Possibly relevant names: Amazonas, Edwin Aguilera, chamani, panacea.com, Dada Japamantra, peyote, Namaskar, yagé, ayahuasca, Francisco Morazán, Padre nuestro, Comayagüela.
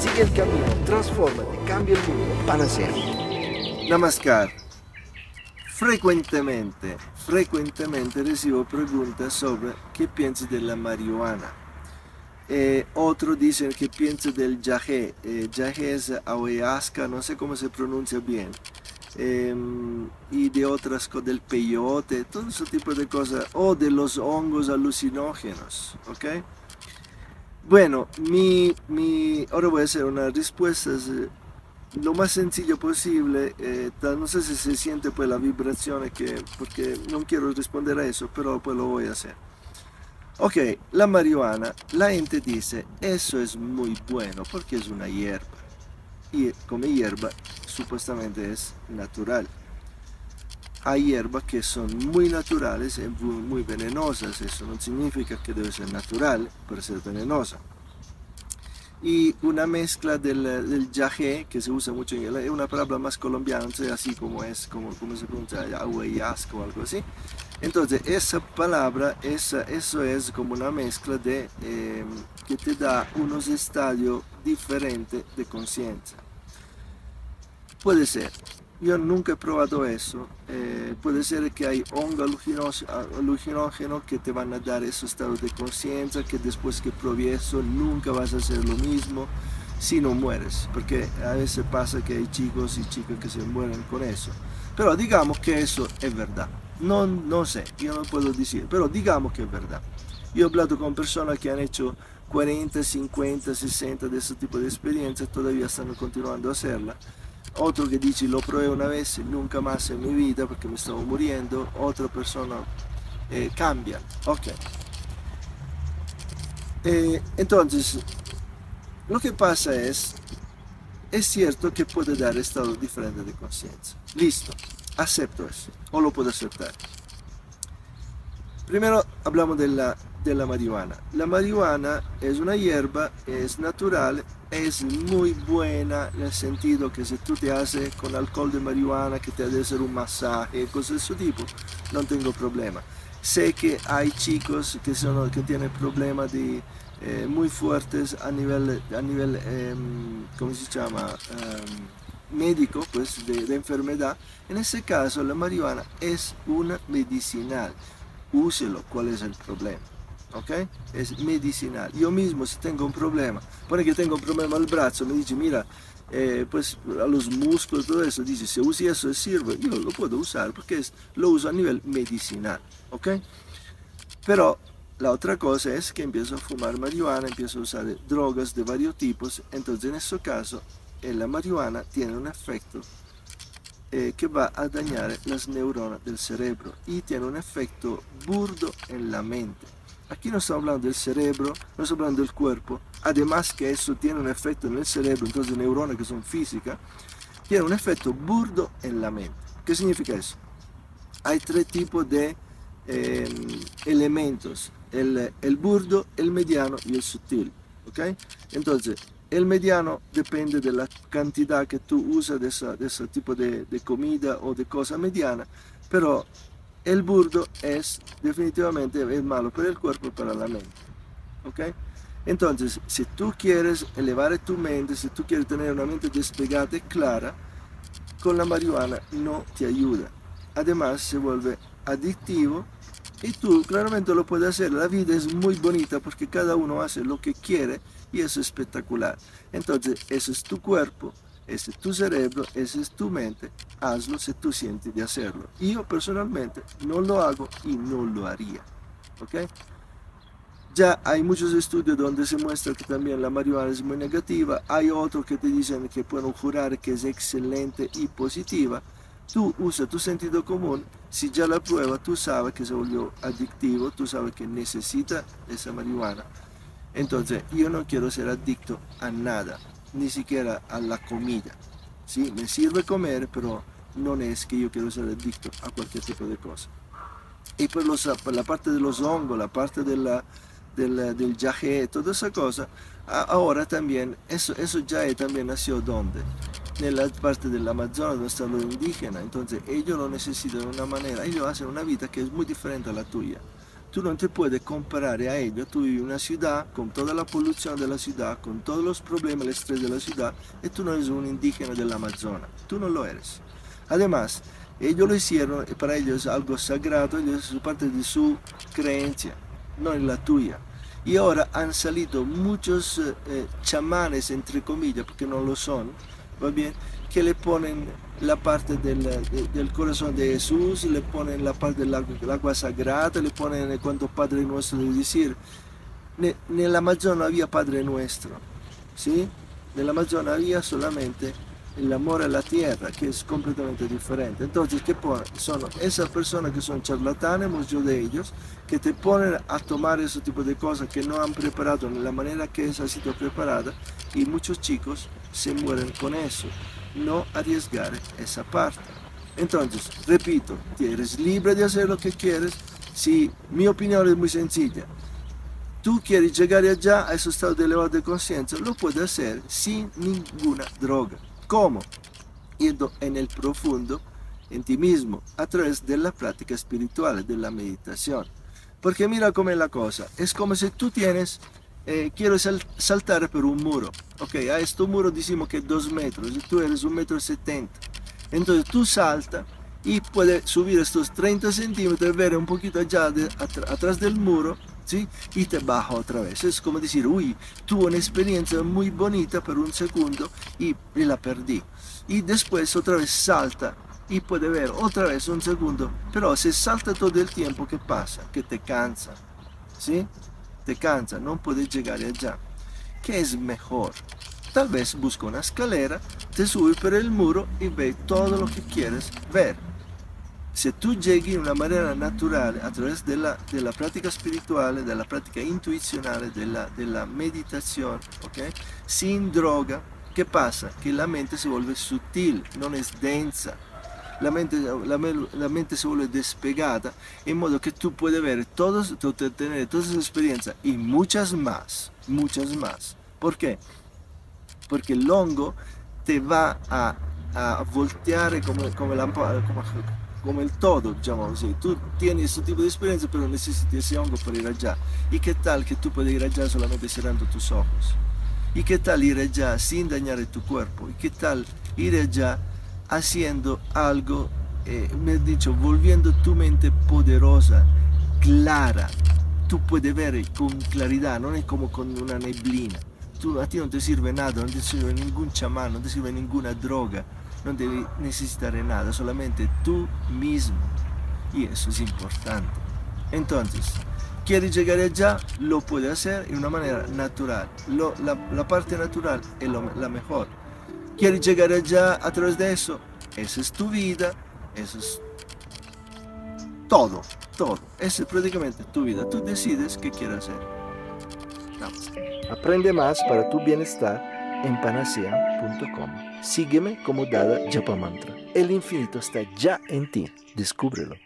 Sigue el camino, transfórmate, cambia el mundo, panacea. Namaskar. Frecuentemente recibo preguntas sobre qué pienso de la marihuana. Otros dicen que pienso del yagé. Yagé es ayahuasca, no sé cómo se pronuncia bien. Y de otras cosas, del peyote, todo ese tipo de cosas. O de los hongos alucinógenos, ¿ok? Bueno, ahora voy a hacer unas respuestas lo más sencillo posible. No sé si se siente pues la vibración, porque no quiero responder a eso, pero pues lo voy a hacer. Ok, la marihuana, la gente dice, eso es muy bueno porque es una hierba, y como hierba supuestamente es natural. Hay hierbas que son muy naturales y muy venenosas. Eso no significa que debe ser natural para ser venenosa. Y una mezcla del yagé, que se usa mucho, es una palabra más colombiana, no sé así como es, como se pronuncia, ayahuasca o algo así. Entonces esa palabra, eso es como una mezcla de, que te da unos estadios diferentes de conciencia. Puede ser, yo nunca he probado eso, puede ser que hay hongos alucinógenos que te van a dar esos estados de conciencia, que después que probé eso nunca vas a hacer lo mismo si no mueres, porque a veces pasa que hay chicos y chicas que se mueren con eso. Pero digamos que eso es verdad, no sé, yo no puedo decir, pero digamos que es verdad. Yo he hablado con personas que han hecho 40, 50, 60 de ese tipo de experiencias, todavía están continuando a hacerla. Otro que dice, lo probé una vez, nunca más en mi vida porque me estaba muriendo. Otra persona cambia. Ok. Entonces, lo que pasa es cierto que puede dar estados diferentes de conciencia. Listo, acepto eso, o lo puedo aceptar. Primero hablamos de la marihuana. La marihuana es una hierba, es natural, es muy buena en el sentido que si tú te haces con alcohol de marihuana, que te haces hacer un masaje, cosas de ese tipo, no tengo problema. Sé que hay chicos que tienen problemas muy fuertes a nivel ¿cómo se llama? Médico, pues de enfermedad. En ese caso la marihuana es una medicinal. Úselo, ¿cuál es el problema? ¿Ok? Es medicinal. Yo mismo, si tengo un problema, pone que tengo un problema al brazo, me dice, mira, pues a los músculos, todo eso, dice, si usi eso sirve, yo lo puedo usar porque lo uso a nivel medicinal, ¿ok? Pero la otra cosa es que empiezo a fumar marihuana, empiezo a usar drogas de varios tipos, entonces en este caso, la marihuana tiene un efecto que va a dañar las neuronas del cerebro y tiene un efecto burdo en la mente. Aquí no estamos hablando del cerebro, no estamos hablando del cuerpo, además que eso tiene un efecto en el cerebro, entonces neuronas que son físicas, tiene un efecto burdo en la mente. ¿Qué significa eso? Hay tres tipos de elementos, el burdo, el mediano y el sutil, ¿ok? Entonces, el mediano depende de la cantidad que tú usas de ese tipo de comida o de cosa mediana, pero el burdo es definitivamente es malo para el cuerpo y para la mente, ¿ok? Entonces, si tú quieres elevar tu mente, si tú quieres tener una mente despegada y clara, con la marihuana no te ayuda. Además, se vuelve adictivo y tú claramente lo puedes hacer. La vida es muy bonita porque cada uno hace lo que quiere. Y eso es espectacular. Entonces, ese es tu cuerpo, ese es tu cerebro, esa es tu mente. Hazlo si tú sientes de hacerlo. Yo personalmente no lo hago y no lo haría. ¿Ok? Ya hay muchos estudios donde se muestra que también la marihuana es muy negativa. Hay otros que te dicen que pueden jurar que es excelente y positiva. Tú usa tu sentido común. Si ya la pruebas, tú sabes que se volvió adictivo, tú sabes que necesita esa marihuana. Entonces, yo no quiero ser adicto a nada, ni siquiera a la comida. ¿Sí? Me sirve comer, pero no es que yo quiero ser adicto a cualquier tipo de cosa. Y por la parte de los hongos, la parte del yagé, toda esa cosa, ahora también, eso ya también nació ¿dónde? Nella parte del Amazonas, donde están los indígenas. Entonces, ellos lo necesitan de una manera, ellos hacen una vida que es muy diferente a la tuya. Tú no te puedes comparar a ello. Tú vives en una ciudad con toda la polución de la ciudad, con todos los problemas, el estrés de la ciudad, y tú no eres un indígena del Amazonas. Tú no lo eres. Además, ellos lo hicieron, y para ellos es algo sagrado, ellos es parte de su creencia, no es la tuya. Y ahora han salido muchos chamanes, entre comillas, porque no lo son, ¿va bien? Que le ponen la parte del corazón de Jesús, le ponen la parte del agua sagrada, le ponen cuando Padre nuestro debe decir. Nell'Amazonas había Padre nuestro, ¿sí? Nell'Amazonas había solamente el amor a la tierra, que es completamente diferente. Entonces, ¿qué ponen? Son esas personas que son charlatanes, muchos de ellos, que te ponen a tomar ese tipo de cosas que no han preparado de la manera que esa ha sido preparada, y muchos chicos se mueren con eso. No arriesgar esa parte. Entonces, repito, eres libre de hacer lo que quieres. Si mi opinión es muy sencilla, tú quieres llegar allá a ese estado de elevado de conciencia, lo puedes hacer sin ninguna droga. ¿Cómo? Yendo en el profundo, en ti mismo, a través de la práctica espiritual, de la meditación. Porque mira cómo es la cosa, es como si tú tienes, quiero saltare per un muro, ok, a questo muro diciamo che è 2 metri, e tu eres 1,70 metri, entonces tu salta e puoi subire estos 30 centímetri e vedere un poquito allá atrás del muro, ¿sí? Y te baja otra vez. Es como decir, uy, tuve una experiencia muy bonita por un segundo y la perdí, y después otra vez salta y puede ver otra vez un segundo, pero se salta todo el tiempo, ¿qué pasa? Que te cansa, ¿sí? Te cansa, no puedes llegar allá. ¿Qué es mejor? Tal vez busca una escalera, te subes por el muro y ve todo lo que quieres ver. Si tú llegas de una manera natural, a través de la práctica espiritual, de la práctica intuicional, de la meditación, ¿okay? Sin droga, ¿qué pasa? Que la mente se vuelve sutil, no es densa. La mente se vuole despegata, in modo che tu puoi avere tenere toda esa experiencia y muchas más. ¿Por qué? Porque el hongo te va a volteare come il todo, diciamo così. Tu tieni questo tipo di esperienza, però necessiti ese hongo per ir allá. ¿Y qué tal que tú puedes ir allá solamente cerrando tus ojos? ¿Y qué tal ir allá sin dañar tu cuerpo? ¿Y qué tal ir allá haciendo algo, me he dicho, volviendo tu mente poderosa, clara? Tú puedes ver con claridad, no es como con una neblina. Tú, a ti no te sirve nada, no te sirve ningún chamán, no te sirve ninguna droga, no debes necesitar nada, solamente tú mismo, y eso es importante. Entonces, quieres llegar allá, lo puedes hacer de una manera natural. La parte natural es la mejor. ¿Quieres llegar allá a través de eso? Esa es tu vida, eso es todo, todo. Esa es prácticamente tu vida. Tú decides qué quieres hacer. Vamos. Aprende más para tu bienestar en panacea.com. Sígueme como Dada Japamantra. El infinito está ya en ti. Descúbrelo.